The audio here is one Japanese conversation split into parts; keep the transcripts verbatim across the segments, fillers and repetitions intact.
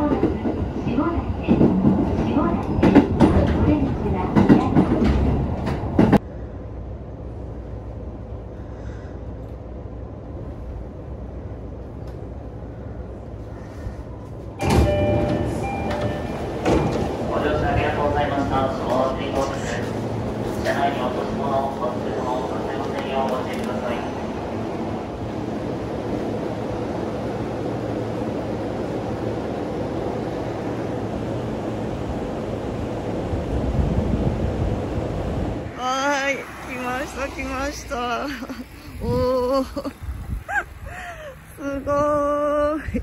来ました。おお、すごーい。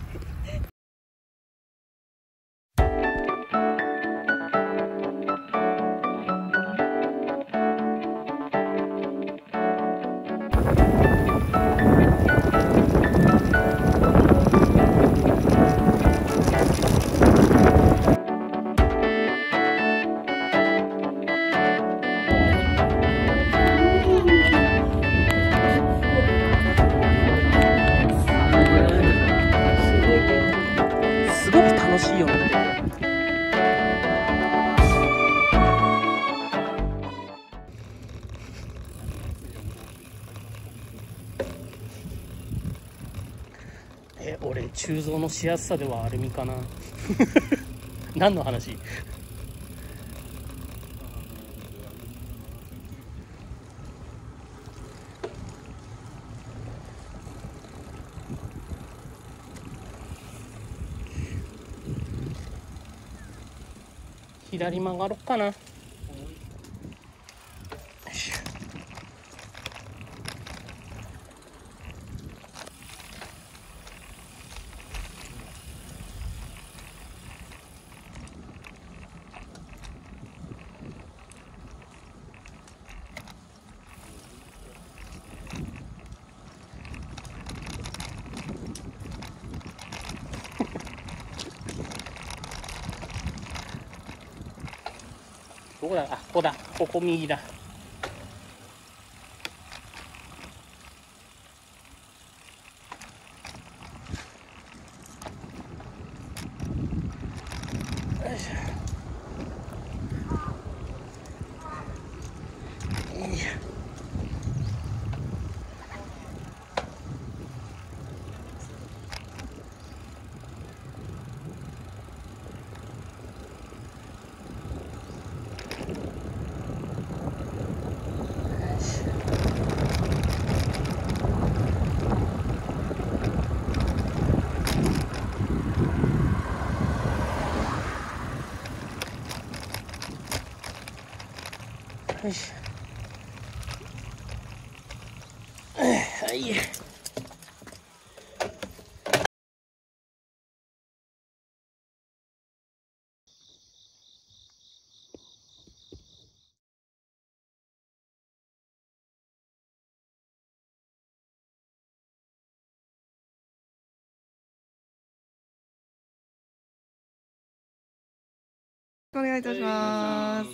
え、俺鋳造のしやすさではアルミかな何の話左曲がろっかな。どこだ、あ、ここだ、ここ右だ。よし、はい。お願いいたします。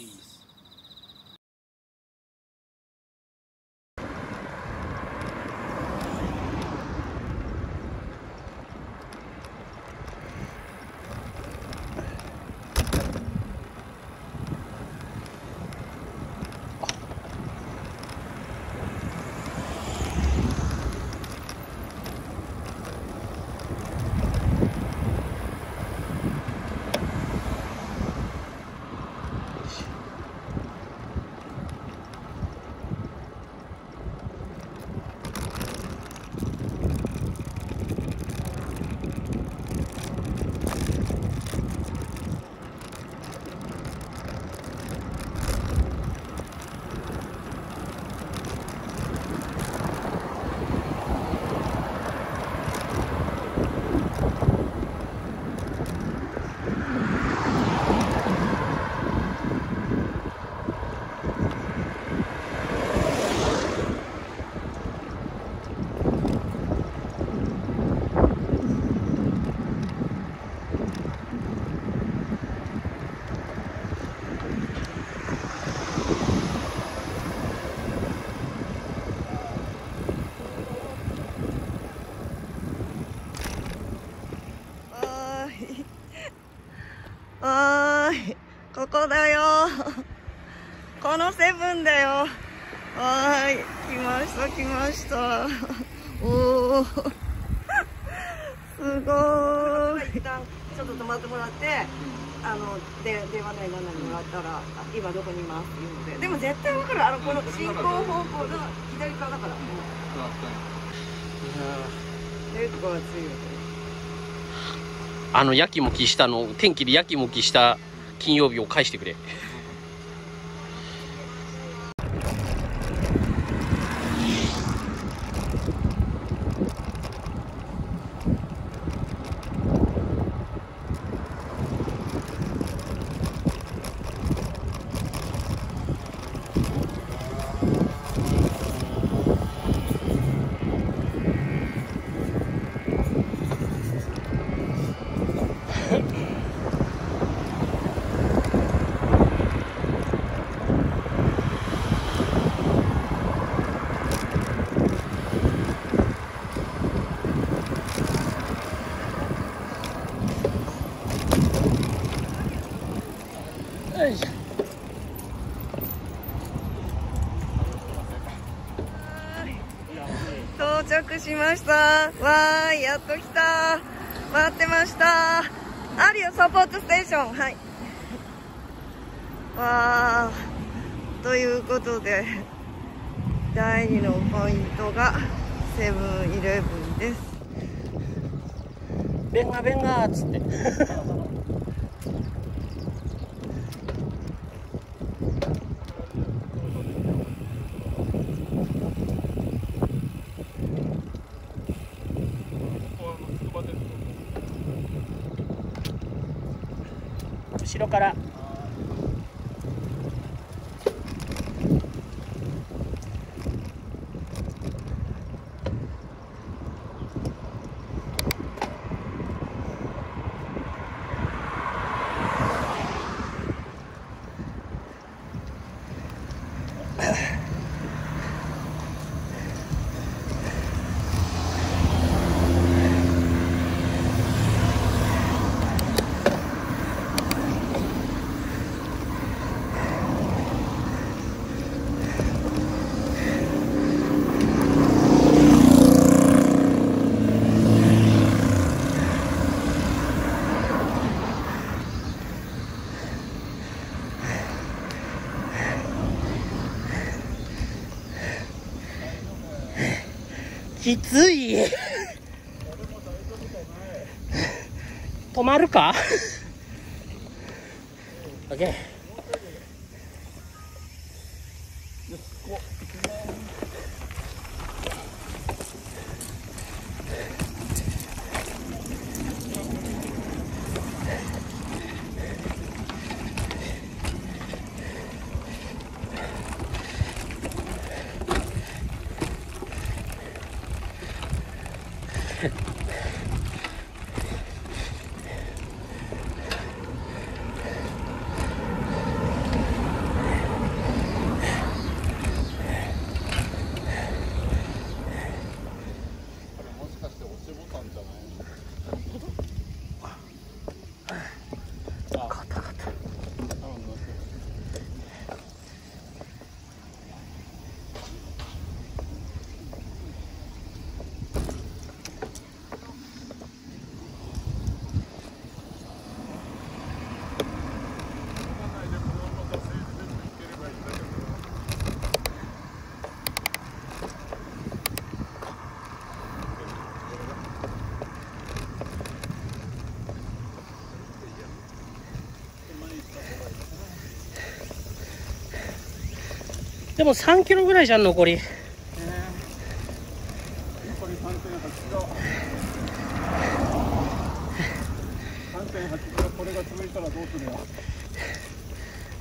おーい、ここだよこのセブンだよ。おーい、来ました来ましたおおすごーい。一旦ちょっと止まってもらって、うん、あので電話ないななにもらったら今どこにいますっていうので、でも絶対分かる、あのこの進行方向が左側だから。結構暑いよね。あのやきもきしたの天気でやきもきした金曜日を返してくれ。到着しました。わーい、やっと来た、待ってました。アリオサポートステーション、はい、わー、ということでだいにのポイントがセブンイレブンです。ベンガベンガーっつって後ろからきつい止まるかオッケー。でもさんキロぐらいじゃん残り。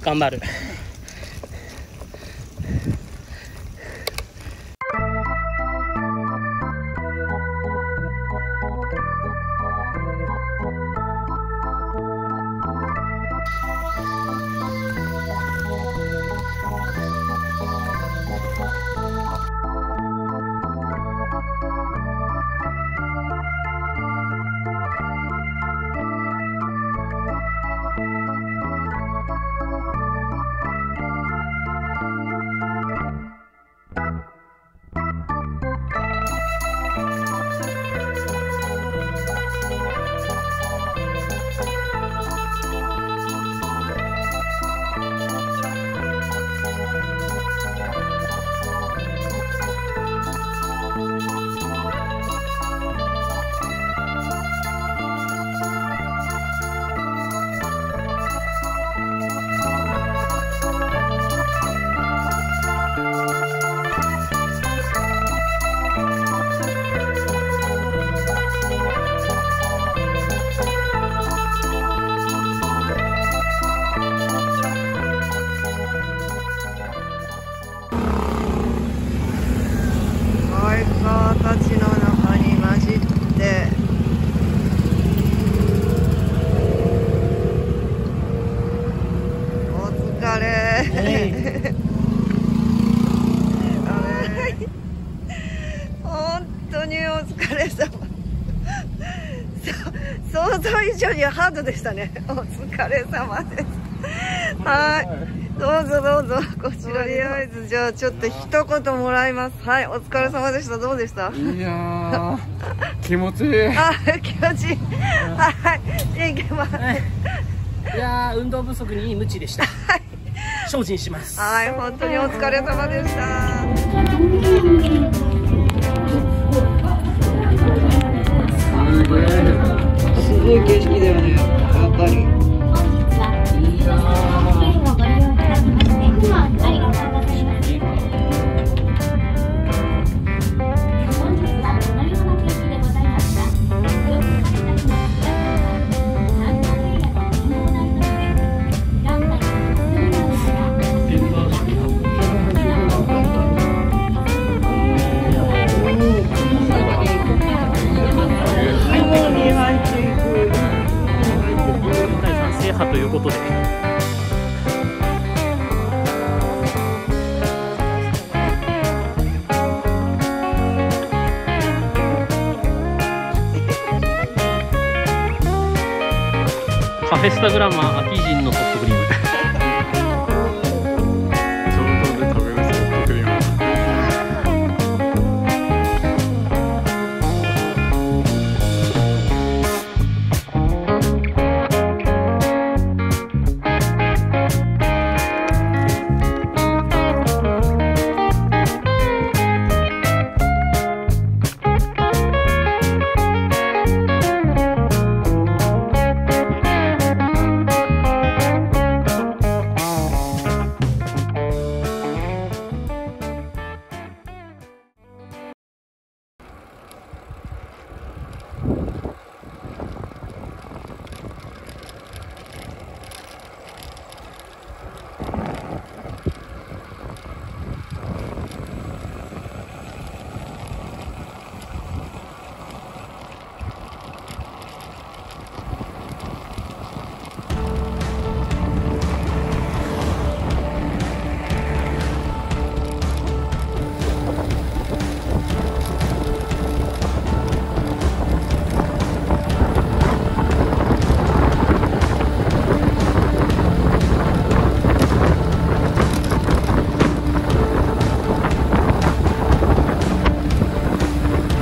頑張る。想以上にハードでしたね。お疲れ様です。はい。どうぞどうぞ。こちらとりあえずじゃあちょっと一言もらいます。はい。お疲れ様でした。どうでした？いやー気持ちいい。あ、気持ちいい。はい。いけます。いやー運動不足にいいムチでした。はい。精進します。はい。本当にお疲れ様でした。すごい景色だよね、やっぱり。ということで、カフェスタグラマー秋人のソフトクリーム。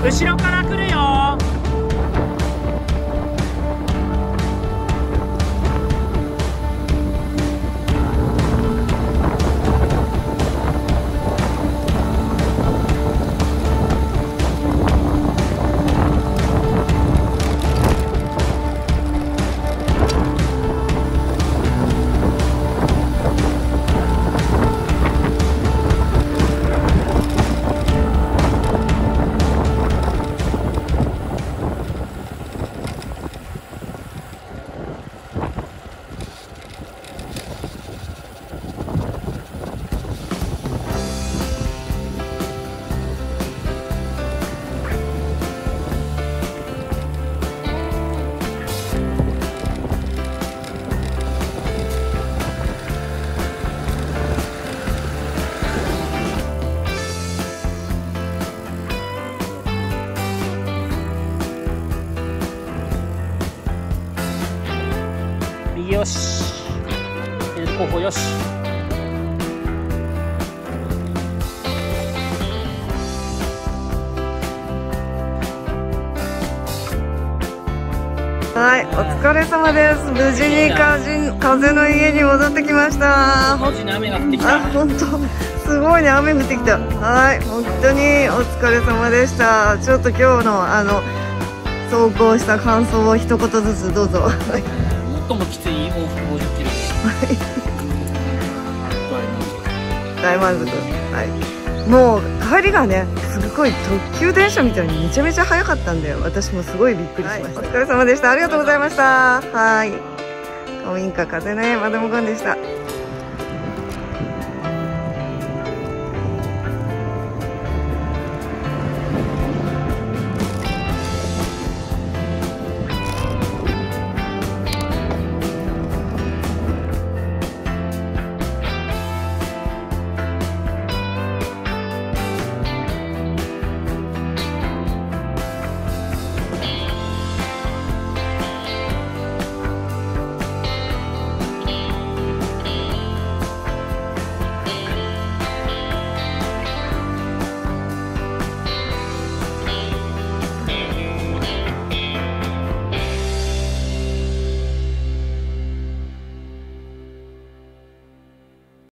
後ろから来るよ。よし、後方よし。はい、お疲れ様です。無事に風、風の家に戻ってきました。無事に雨が降ってきた。あ、本当。すごいね、雨降ってきた。はい、本当にお疲れ様でした。ちょっと今日のあの走行した感想を一言ずつどうぞ。最もきつい往復ごじゅっキロです。大満足。はい。もう帰りがね、すごい特急電車みたいにめちゃめちゃ早かったんで、私もすごいびっくりしました。はい、お疲れ様でした。ありがとうございました。はい。古民家風の家まどもこんでした。